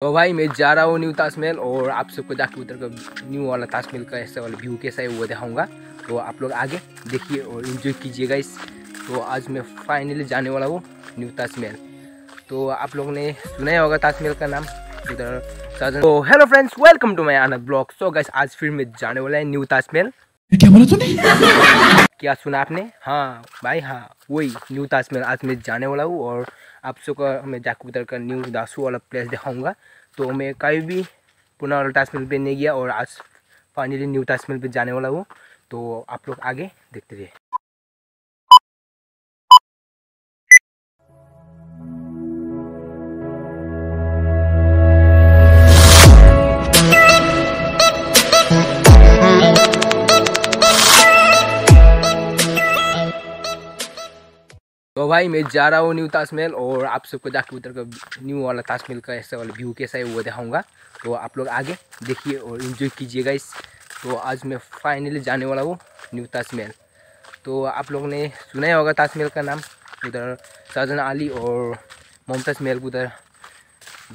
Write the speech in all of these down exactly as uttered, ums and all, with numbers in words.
तो भाई मैं जा रहा हूँ न्यू ताजमहल और आप सबको जाके उधर का न्यू वाला ताजमहल का ऐसा वाला व्यू कैसा है वो दिखाऊंगा। तो आप लोग आगे देखिए और इन्जॉय कीजिएगा इस। तो आज मैं फाइनली जाने वाला हूँ न्यू ताजमहल। तो आप लोग ने सुना ही होगा ताजमहल का नाम उधर। तो hello friends, welcome to my another blog. So guys आज फिर मैं जाने वाला है न्यू ताजमहल। क्या बोला तूने? क्या सुना आपने? हाँ भाई हाँ, वही न्यू ताजमहल आज मैं जाने वाला हूँ और आप सबको मैं जाकर उधर का न्यू दासू वाला प्लेस दिखाऊंगा। तो मैं कभी भी पुणे वाला ताजमहल पे नहीं गया और आज फाइनली न्यू ताजमहल पे जाने वाला हूँ। तो आप लोग आगे देखते रहिए। तो भाई मैं जा रहा हूँ न्यू ताजमहल और आप सबको जाके उधर का न्यू वाला ताजमहल का ऐसा वाला व्यू कैसा है वो दिखाऊंगा। तो आप लोग आगे देखिए और इन्जॉय कीजिएगा इस। तो आज मैं फाइनली जाने वाला हूँ न्यू ताजमहल। तो आप लोग ने सुना ही होगा ताजमहल का नाम उधर शाहजहां अली और मुमताज़ महल को उधर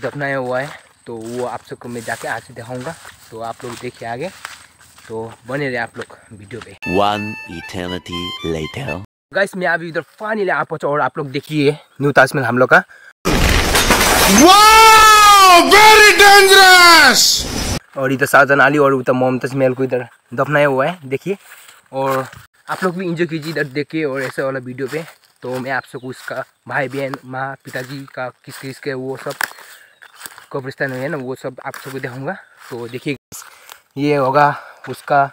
दफनाया हुआ है। तो वो आप सबको मैं जाके आज दिखाऊँगा। तो आप लोग देखिए आगे, तो बने रहे आप लोग वीडियो पे। गाइस मैं अभी इधर फाइनली आ पहुंचा और आप लोग देखिए न्यू ताजमहल हम लोग का। Wow very dangerous. और इधर शाहजहां अली और उधर मुमताज महल को इधर दफनाया हुआ है देखिए। और आप लोग भी इंजॉय कीजिए इधर देखिए और ऐसे वाला वीडियो पे। तो मैं आप सबको उसका भाई बहन माँ पिताजी का किस किस के वो सब कब्रिस्तान है ना वो सब आप सबको दिखाऊंगा। तो देखिए ये होगा उसका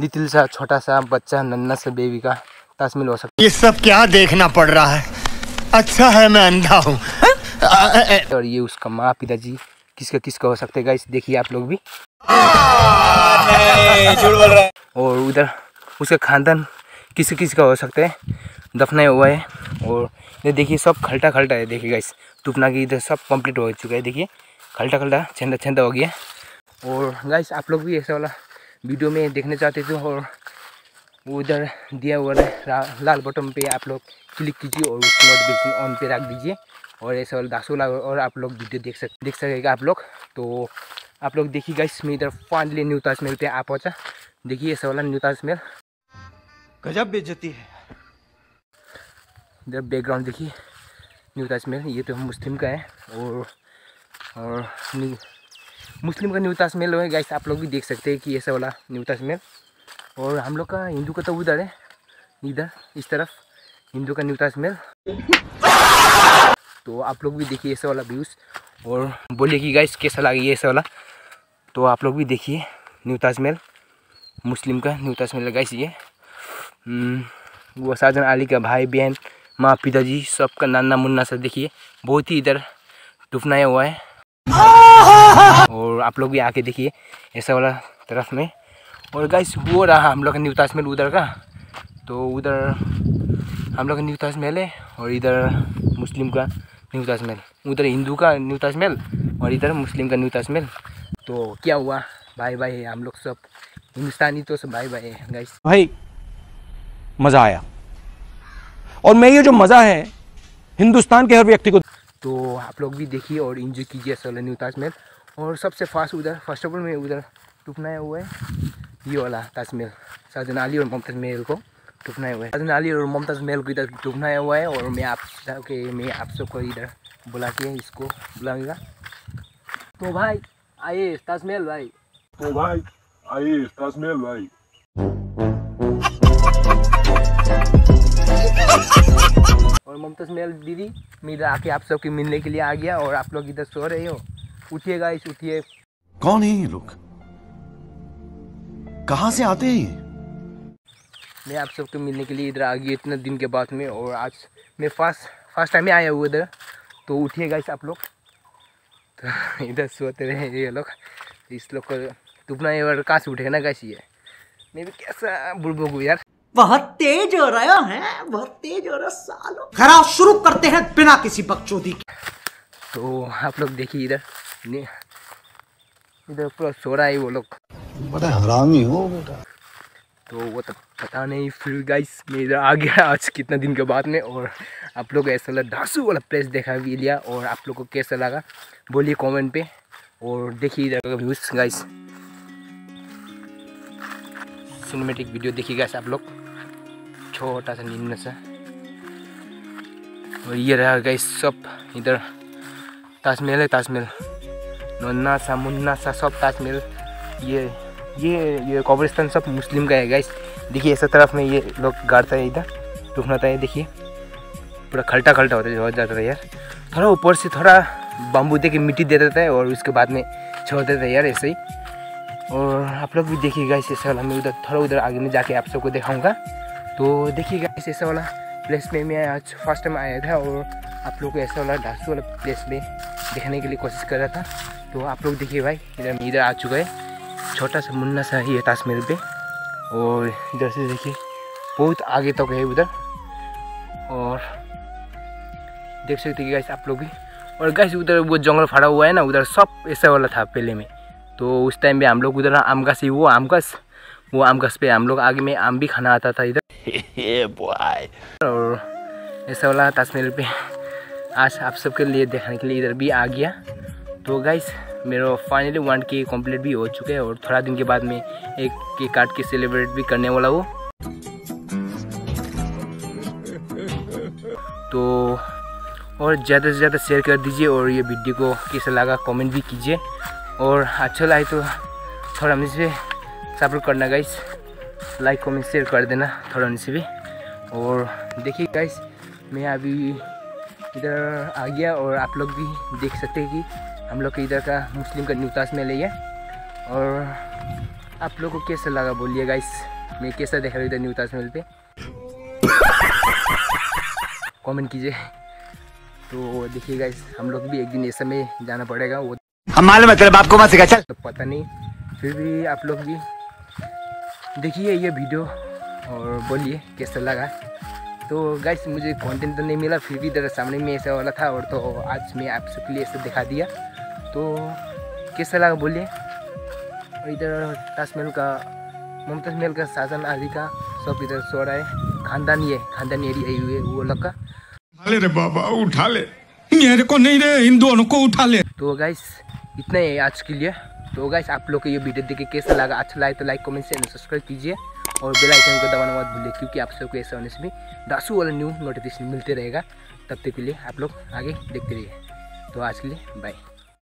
लिटिल सा छोटा सा बच्चा नन्ना सा बेबी का ताजमहल हो सकता है। ये सब क्या देखना पड़ रहा है? अच्छा है मैं अंधा हूँ। और ये उसका माँ पिताजी किसका किसका हो सकते गाइस, देखिए आप लोग भी। और उधर उसका खानदान किसका किसका हो सकता है दफनाया हुआ है। और ये देखिए सब खलटा खलटा है देखिए गाइस, टूटना की इधर सब कंप्लीट हो चुका है देखिए, खलटा खलटा छेंदा छेंदा हो गया। और गाइस आप लोग भी ऐसा वाला वीडियो में देखना चाहते थे और उधर दिया हुआ है लाल बटन पे आप लोग क्लिक कीजिए और उसको नोटिफिकेशन ऑन पे रख दीजिए और ऐसा वाला दासू लाग और आप लोग वीडियो देख सक देख सकेगा आप लोग। तो आप लोग देखिए गाइस मैं इधर फाइनली न्यू ताजमहल पे आ पहुँचा। देखिए ऐसा वाला न्यू ताजमहल, गजब बेइज्जती है। इधर बैकग्राउंड देखिए न्यू ताजमहल, ये तो मुस्लिम का है और, और मुस्लिम का न्यू ताजमहल है गाइस। आप लोग भी देख सकते हैं कि ऐसा वाला न्यू ताजमहल। और हम लोग का हिंदू का तो उधर है, इधर इस तरफ हिंदू का न्यू ताजमहल। तो आप लोग भी देखिए ऐसा वाला व्यूज़ और बोलिए कि गाइस कैसा लगा ये ऐसा वाला। तो आप लोग भी देखिए न्यू ताजमहल, मुस्लिम का न्यू ताजमहल गाइस। ये वो शाहजहां अली का भाई बहन माँ पिताजी सबका नाना मुन्ना सब देखिए, बहुत ही इधर टुफनाया हुआ है। और आप लोग भी आके देखिए ऐसा वाला तरफ में। और गाइस वो रहा हम लोग का न्यू ताजमहल उधर का। तो उधर हम लोग का न्यू ताजमहल है और इधर मुस्लिम का न्यू ताजमहल, उधर हिंदू का न्यू ताजमहल और इधर मुस्लिम का न्यू ताजमहल। तो क्या हुआ भाई भाई है हम लोग सब हिंदुस्तानी, तो सब भाई भाई है गाइस। भाई मज़ा आया और मैं ये जो मज़ा है हिंदुस्तान के हर व्यक्ति को। तो आप लोग भी देखिए और इंजॉय कीजिए सोलह न्यू ताजमहल। और सबसे फास्ट उधर फर्स्ट ऑफ ऑल में उधर टुपनाया हुआ है ये वाला ताजमहल, शाहजहां अली और मुमताज महल को टुपनाया हुआ है, शाहजहां अली और मुमताज महल को इधर टुपनाया हुआ है। और मैं आप के मैं आप सबको इधर बुला के इसको बुलाऊंगा। तो भाई आइए ताजमहल भाई, तो भाई आइए ताजमहल भाई। और मुमताज महल दीदी मैं इधर आके आप सबके मिलने के लिए आ गया और आप लोग इधर सो रहे हो, उठिए गाइस उठिए। कौन है ये लोग, कहाँ से आते हैं? मैं आप सबको मिलने के लिए इधर आ गया इतने दिन के बाद में और आज मैं फर्स्ट फर्स्ट टाइम आया हुआ इधर। तो उठिए गाइस आप लोग, तो इधर सोते रहे ये लोग, इस लोग को तुपना ये कहाँ से उठेगा ना गाइस। ये मैं भी कैसा बुड़बोकू यार, बहुत तेज हो रहा है बहुत तेज हो रहा सालों। खराब शुरू करते हैं बिना किसी बकचोदी के। तो आप लोग देखिए इधर इधर पूरा सो रहा है वो लोग, बड़ा हरामी हो बेटा। तो वो तो पता नहीं फिर गाइस मैं इधर आ गया आज कितना दिन के बाद में और आप लोग ऐसा वाला दासू वाला प्लेस देखा भी लिया। और आप लोग को कैसा लगा बोलिए कमेंट पे। और देखिए इधर का व्यूज गाइस, सिनेमेटिक वीडियो देखिए गाइस आप लोग, छोटा सा निम्न सा। और ये रहा गाइस सब इधर ताजमहल है, ताजमहल नन्ना सा मुन्ना सा सब ताजमहल। ये ये ये कब्रिस्तान सब मुस्लिम का है गाइस। देखिए ऐसा तरफ में ये लोग गाड़ता है, इधर दुखनाता है, देखिए पूरा खलटा खलटा होता है, हो जाता है यार। थोड़ा ऊपर से थोड़ा बम्बू दे के मिट्टी दे देता है और उसके बाद में छोड़ देता है यार ऐसे ही। और आप लोग भी देखिएगा इस ऐसा वाला, मैं उधर थोड़ा उधर आगे में जाके आप सबको दिखाऊंगा। तो देखिएगा इस ऐसा वाला प्लेस में मैं आज फर्स्ट टाइम आया था और आप लोग को ऐसा वाला ढांसू वाला प्लेस में देखने के लिए कोशिश कर रहा था। तो आप लोग देखिए भाई, इधर इधर आ चुका है छोटा सा मुन्ना सा ही है ताजमहल पे। और इधर से देखिए बहुत आगे तक है उधर, और देख सकते गाइस आप लोग भी। और गाइस उधर वो जंगल फटा हुआ है ना, उधर सब ऐसा वाला था पहले में। तो उस टाइम पे हम लोग उधर आम गाछ, वो आम गाछ वो आम गाछ पे हम लोग आगे में आम भी खाना आता था इधर। और ऐसा वाला ताजमहल पे आज आप सबके लिए देखने के लिए इधर भी आ गया। तो गाइस मेरा फाइनली वन के कंप्लीट भी हो चुके हैं और थोड़ा दिन के बाद में एक के काट के सेलिब्रेट भी करने वाला हूँ। तो और ज़्यादा से ज़्यादा शेयर कर दीजिए और ये वीडियो को कैसा लगा कमेंट भी कीजिए, और अच्छा लगे तो थोड़ा मुझे सपोर्ट करना गाइस, लाइक कमेंट शेयर कर देना थोड़ा मुझसे भी। और देखिए गाइस मैं अभी इधर आ गया और आप लोग भी देख सकते हैं कि हम लोग के इधर का मुस्लिम का न्यू ताजमहल है। और आप लोग को कैसा लगा बोलिए गाइस, मैं कैसा देख रहा हूँ इधर न्यू ताजमहल पे कमेंट कीजिए। तो देखिए गाइस हम लोग भी एक दिन ऐसे में जाना पड़ेगा, वो हम मालूम है तेरे बाप को मत सिखा चल, तो पता नहीं। फिर भी आप लोग भी देखिए ये वीडियो और बोलिए कैसा लगा। तो गाइस मुझे कंटेंट तो नहीं मिला, फिर भी इधर सामने में ऐसा वाला था और तो आज मैं आप सबके लिए ऐसे दिखा दिया। तो कैसा लगा बोलिए। और इधर ताजमहल का मुमताज महल का शाहजहां अली का सब इधर सो रहा है, खानदानी है, खानदानी एरिया हुए वो लोग का। अरे रे बाबा उठा ले, मेरे को नहीं रे इन दोनों को उठा ले। तो गाइस इतना ही आज के लिए। तो गाइस आप लोग को ये वीडियो देख के कैसा लगा, अच्छा लगा तो लाइक कमेंट शेयर सब्सक्राइब कीजिए और बेल आइकन को दबाना मत भूलिए, क्योंकि आप सबको ऐसा होने से भी दासू वाला न्यू नोटिफिकेशन मिलते रहेगा। तब तक के लिए आप लोग आगे देखते रहिए। तो आज के लिए बाय।